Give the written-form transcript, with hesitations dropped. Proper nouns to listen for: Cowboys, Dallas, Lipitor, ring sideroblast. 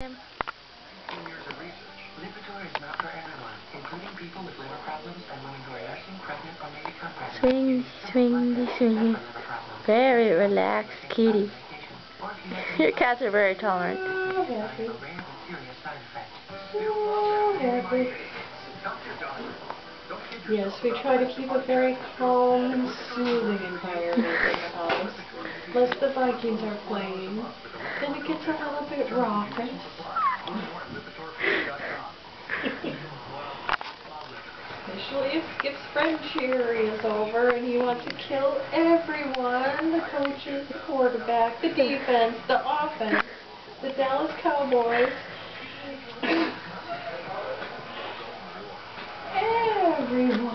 Years of research, Lipitor is not for everyone, including people with liver problems and women who are nursing, pregnant, or may become pregnant. Swing, swingy, swingy. Very relaxed kitty. Your cats are very tolerant. Yes, we try to keep a very calm and soothing environment in the house. Unless the Vikings are playing, then it gets a little bit raucous. Especially if Skip's friend Cheery is over and he wants to kill everyone, the coaches, the quarterback, the defense, the offense, the Dallas Cowboys, everyone.